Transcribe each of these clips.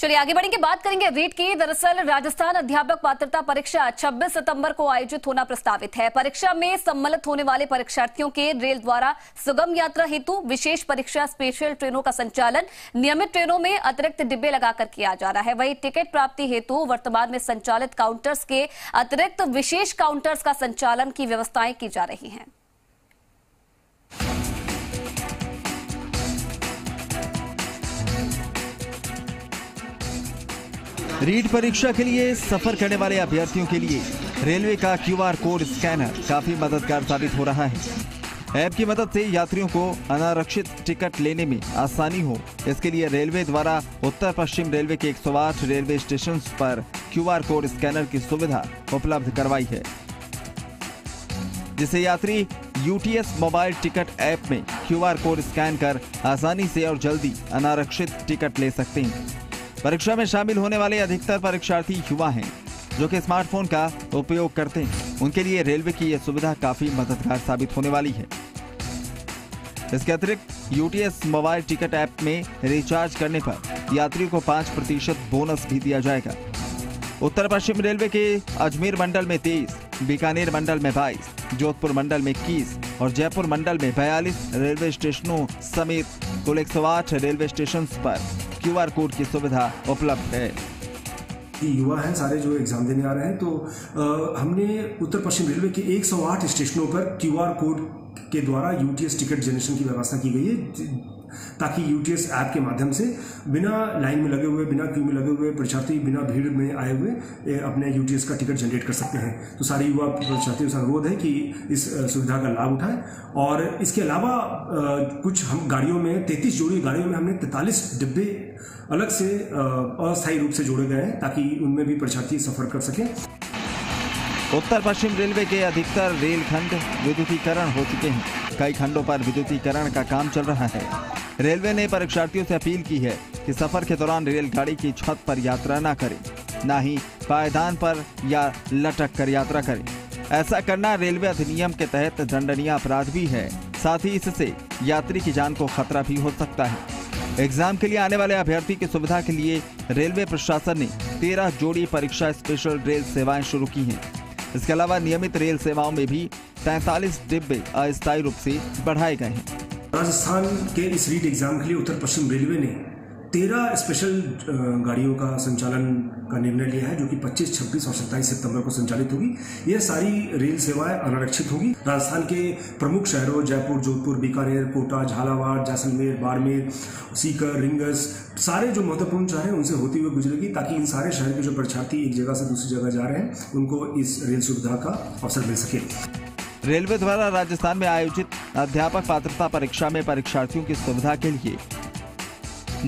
चलिए आगे बढ़ेंगे, बात करेंगे रीट की। दरअसल राजस्थान अध्यापक पात्रता परीक्षा 26 सितंबर को आयोजित होना प्रस्तावित है। परीक्षा में सम्मिलित होने वाले परीक्षार्थियों के रेल द्वारा सुगम यात्रा हेतु विशेष परीक्षा स्पेशल ट्रेनों का संचालन नियमित ट्रेनों में अतिरिक्त डिब्बे लगाकर किया जा रहा है। वहीं टिकट प्राप्ति हेतु वर्तमान में संचालित काउंटर्स के अतिरिक्त विशेष काउंटर्स का संचालन की व्यवस्थाएं की जा रही हैं। रीट परीक्षा के लिए सफर करने वाले अभ्यर्थियों के लिए रेलवे का QR कोड स्कैनर काफी मददगार साबित हो रहा है। ऐप की मदद से यात्रियों को अनारक्षित टिकट लेने में आसानी हो, इसके लिए रेलवे द्वारा उत्तर पश्चिम रेलवे के 108 रेलवे स्टेशन पर QR कोड स्कैनर की सुविधा उपलब्ध करवाई है, जिसे यात्री UTS मोबाइल टिकट ऐप में QR कोड स्कैन कर आसानी से और जल्दी अनारक्षित टिकट ले सकते हैं। परीक्षा में शामिल होने वाले अधिकतर परीक्षार्थी युवा हैं, जो कि स्मार्टफोन का उपयोग करते हैं। उनके लिए रेलवे की यह सुविधा काफी मददगार साबित होने वाली है। इसके अतिरिक्त UTS मोबाइल टिकट ऐप में रिचार्ज करने पर यात्रियों को 5% बोनस भी दिया जाएगा। उत्तर पश्चिम रेलवे के अजमेर मंडल में 23, बीकानेर मंडल में 22, जोधपुर मंडल में 21 और जयपुर मंडल में 42 रेलवे स्टेशनों समेत कुल 108 रेलवे स्टेशन पर QR कोड की सुविधा उपलब्ध है। युवा हैं सारे जो एग्जाम देने आ रहे हैं, तो हमने उत्तर पश्चिम रेलवे के 108 स्टेशनों पर QR कोड के द्वारा UTS टिकट जनरेशन की व्यवस्था की गई है, ताकि UTS ऐप के माध्यम से बिना लाइन में लगे हुए, बिना क्यू में लगे हुए परीक्षार्थी बिना भीड़ में आए हुए अपने UTS का टिकट जनरेट कर सकते हैं। तो सारे युवा परीक्षार्थियों से अनुरोध है कि इस सुविधा का लाभ उठाएं। और इसके अलावा कुछ हम गाड़ियों में 33 जोड़ी गाड़ियों में हमने 43 डिब्बे अलग से अस्थायी रूप से जोड़े गए हैं, ताकि उनमें भी परीक्षार्थी सफर कर सकें। उत्तर पश्चिम रेलवे के अधिकतर रेलखंड विद्युतीकरण हो चुके हैं। कई खंडों पर विद्युतीकरण का काम चल रहा है। रेलवे ने परीक्षार्थियों से अपील की है कि सफर के दौरान रेलगाड़ी की छत पर यात्रा न करें, न ही पायदान पर या लटक कर यात्रा करें। ऐसा करना रेलवे अधिनियम के तहत दंडनीय अपराध भी है, साथ ही इससे यात्री की जान को खतरा भी हो सकता है। एग्जाम के लिए आने वाले अभ्यर्थी की सुविधा के लिए रेलवे प्रशासन ने 13 जोड़ी परीक्षा स्पेशल रेल सेवाएं शुरू की हैं। इसके अलावा नियमित रेल सेवाओं में भी 43 डिब्बे अस्थायी रूप से बढ़ाए गए हैं। राजस्थान के इस रीट एग्जाम के लिए उत्तर पश्चिम रेलवे ने 13 स्पेशल गाड़ियों का संचालन का निर्णय लिया है, जो कि 25, 26 और 27 सितंबर को संचालित होगी। यह सारी रेल सेवाएं अनारक्षित होगी। राजस्थान के प्रमुख शहरों जयपुर, जोधपुर, बीकानेर, कोटा, झालावाड़, जैसलमेर, बाड़मेर, सीकर, रिंगस, सारे जो महत्वपूर्ण शहर हैं उनसे होती हुई गुजरेगी, ताकि इन सारे शहर के जो परीक्षार्थी एक जगह से दूसरी जगह जा रहे हैं उनको इस रेल सुविधा का अवसर मिल सके। रेलवे द्वारा राजस्थान में आयोजित अध्यापक पात्रता परीक्षा में परीक्षार्थियों की सुविधा के लिए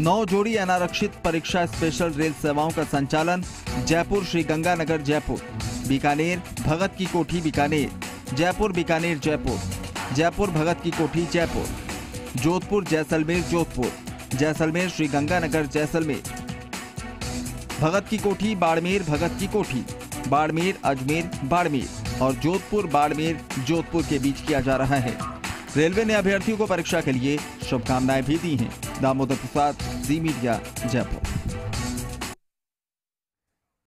9 जोड़ी अनारक्षित परीक्षा स्पेशल रेल सेवाओं का संचालन जयपुर श्रीगंगानगर जयपुर, बीकानेर भगत की कोठी बीकानेर, जयपुर बीकानेर जयपुर, जयपुर भगत की कोठी जयपुर, जोधपुर जैसलमेर जोधपुर, जैसलमेर श्रीगंगानगर जैसलमेर, भगत की कोठी बाड़मेर भगत की कोठी, बाड़मेर अजमेर बाड़मेर और जोधपुर बाड़मेर जोधपुर के बीच किया जा रहा है। रेलवे ने अभ्यर्थियों को परीक्षा के लिए शुभकामनाएं भी दी हैं। दामोदर प्रसाद, जी मीडिया, जयपुर।